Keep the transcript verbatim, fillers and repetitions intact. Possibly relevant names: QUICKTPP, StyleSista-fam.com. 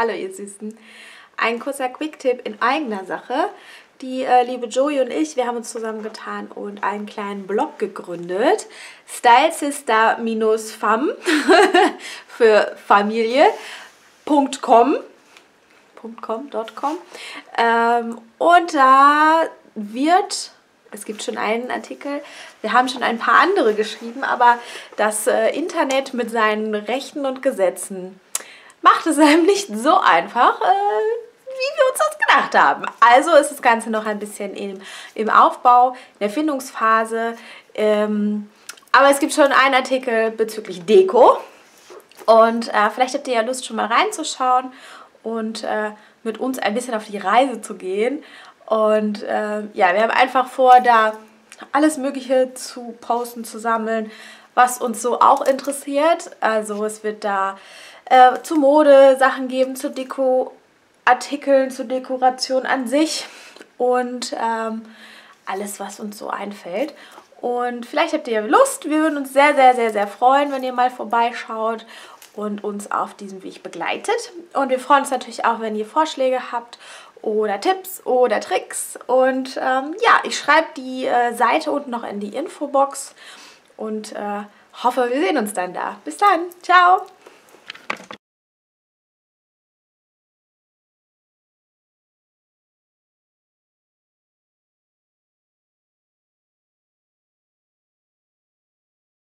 Hallo ihr Süßen. Ein kurzer Quick-Tipp in eigener Sache. Die äh, liebe Joey und ich, wir haben uns zusammengetan und einen kleinen Blog gegründet. StyleSista-fam für Familie punkt com .com, .com. Ähm, und da wird... Es gibt schon einen Artikel, wir haben schon ein paar andere geschrieben, aber das äh, Internet mit seinen Rechten und Gesetzen macht es einem nicht so einfach, äh, wie wir uns das gedacht haben. Also ist das Ganze noch ein bisschen im, im Aufbau, in der Findungsphase, ähm, aber es gibt schon einen Artikel bezüglich Deko und äh, vielleicht habt ihr ja Lust, schon mal reinzuschauen und äh, mit uns ein bisschen auf die Reise zu gehen. Und äh, ja, wir haben einfach vor, da alles Mögliche zu posten, zu sammeln, was uns so auch interessiert. Also es wird da äh, zu Mode Sachen geben, zu Dekoartikeln, zu Dekoration an sich und ähm, alles, was uns so einfällt. Und vielleicht habt ihr ja Lust, wir würden uns sehr, sehr, sehr, sehr freuen, wenn ihr mal vorbeischaut und uns auf diesem Weg begleitet. Und wir freuen uns natürlich auch, wenn ihr Vorschläge habt oder Tipps oder Tricks. Und ähm, ja, ich schreibe die äh, Seite unten noch in die Infobox und äh, hoffe, wir sehen uns dann da. Bis dann. Ciao.